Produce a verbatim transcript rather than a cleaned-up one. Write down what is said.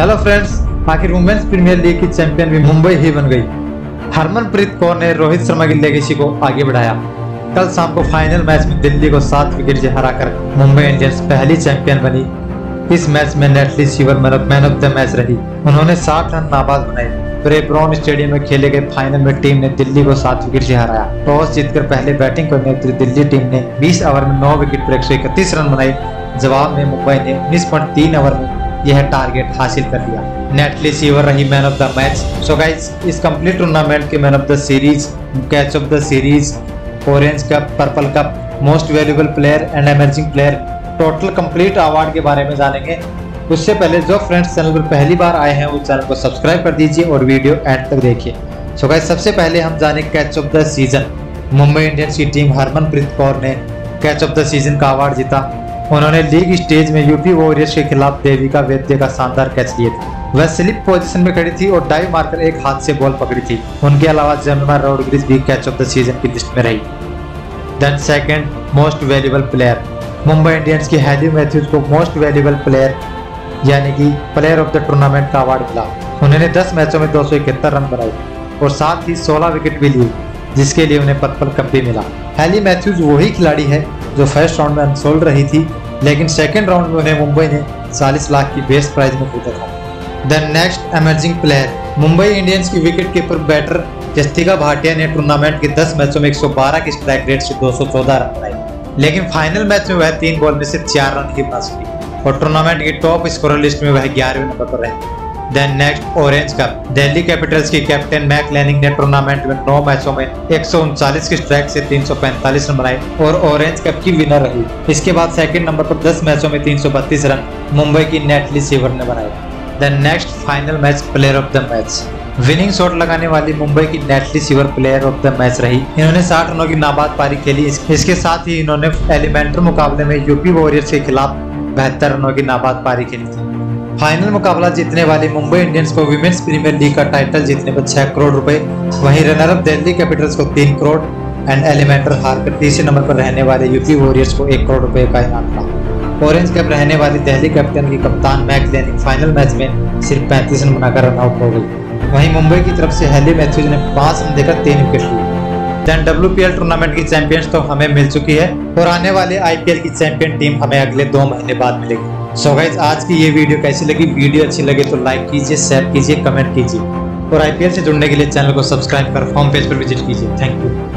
Hello friends, आखिर women's premier league की champion भी मुंबई ही बन गई। हरमनप्रीत कौर ने रोहित शर्मा की लेगेसी को आगे बढ़ाया। कल शाम को फाइनल मैच में दिल्ली को सात विकेट से हराकर मुंबई इंडियंस पहली चैंपियन बनी। इस मैच में Natalie Sciver man of the match रही। उन्होंने साठ रन नाबाद बनाए। ब्रेबॉर्न स्टेडियम में खेले गए फाइनल में टीम ने दिल्ली को सात विकेट से हराया। टॉस जीतकर पहले बैटिंग करने उतरी दिल्ली टीम ने बीस ओवर में नौ विकेट पर एक सौ इकतीस रन बनाए। जवाब में मुंबई ने उन्नीस पॉइंट तीन ओवर में यह टारगेट हासिल कर लिया। नेटली सीवर रही man of the match. So guys, इस कंप्लीट टूर्नामेंट के man of the series, catch of the series, orange cap, purple cap, most valuable player and emerging player, total complete award के बारे में जानेंगे। उससे पहले जो फ्रेंड्स चैनल पर पहली बार आए हैं वो चैनल को सब्सक्राइब कर दीजिए और वीडियो एंड तक देखिए। सो गाइस, सबसे पहले हम जाने catch of the season. Mumbai Indians की टीम हरमनप्रीत कौर ने कैच ऑफ द सीजन का अवार्ड जीता। उन्होंने लीग स्टेज में यूपी वॉरियर्स के खिलाफ देविका वैद्य का शानदार कैच लिए थे। वह स्लिप पोजीशन में खड़ी थी और डाइव मारकर एक हाथ से बॉल पकड़ी थी। उनके अलावा जर्मा रोड्रिग्स भी कैच ऑफ द सीजन की लिस्ट में रही। Then second most valuable player, Mumbai Indians की हैली मैथ्यूज को मोस्ट वैल्यूएबल प्लेयर यानी कि प्लेयर ऑफ द टूर्नामेंट का अवार्ड मिला। उन्होंने दस मैचों में दो सौ इकहत्तर रन बनाए और साथ ही सोलह विकेट भी लिए, जिसके लिए उन्हें पर्पल कप भी मिला। हैली मैथ्यूज वही खिलाड़ी है जो फर्स्ट राउंड में अनसोल्ड रही थी, लेकिन सेकंड राउंड में उन्हें मुंबई ने चालीस लाख की बेस प्राइज में खरीदा था। Then next emerging player, Mumbai Indians की wicket keeper batter Yastika Bhatia ने टूर्नामेंट के दस मैचों में एक सौ बारह के स्ट्राइक रेट से दो सौ चौदह रन बनाए, लेकिन फाइनल मैच में वह तीन बॉल में सिर्फ चार रन ही बना सकी और टूर्नामेंट की टॉप स्कोरर लिस्ट में वह ग्यारहवें नंबर पर रहे। Then next orange cup, Delhi Capitals की कैप्टन मैग लैनिंग ने टूर्नामेंट में नौ मैचों में एक सौ उनचालीस के स्ट्राइक से तीन सौ पैंतालीस रन बनाए और ऑरेंज कप की विनर रही। इसके बाद सेकंड नंबर पर दस मैचों में तीन सौ बत्तीस रन मुंबई की नेटली सीवर ने बनाए। Then next final match player of the match, winning shot लगाने वाली मुंबई की Natalie Sciver player of the match रही। इन्होंने साठ रनों की नाबाद पारी खेली। इसके साथ ही इन्होंने एलिमेंट्री मुकाबले में यूपी वॉरियर्स के खिलाफ बहत्तर रनों की नाबाद पारी खेली थी। फाइनल मुकाबला जीतने वाली मुंबई इंडियंस को विमेंस प्रीमियर लीग का टाइटल जीतने पर छह करोड़ रुपए, वहीं रनर अप दिल्ली कैपिटल्स को तीन करोड़ एंड एलिमेंटर हारकर तीसरे नंबर पर रहने वाले यूपी वॉरियर्स को एक करोड़ रुपए का इनाम मिला। ऑरेंज कैप रहने वाली दिल्ली कैपिटल की कप्तान मैग लैनिंग फाइनल मैच में सिर्फ पैंतीस रन बनाकर रनआउट हो गई। वहीं मुंबई की तरफ से हैली मैथ्यूज ने पाँच रन देकर तीन विकेट लिए। देन डब्ल्यूपीएल टूर्नामेंट की चैंपियंस तो हमें मिल चुकी है और आने वाले आईपीएल की चैंपियन टीम हमें अगले दो महीने बाद मिलेगी। सो गाइस, आज की ये वीडियो कैसी लगी? वीडियो अच्छी लगे तो लाइक कीजिए, शेयर कीजिए, कमेंट कीजिए और आईपीएल से जुड़ने के लिए चैनल को सब्सक्राइब कर होम पेज पर विजिट कीजिए। Thank you.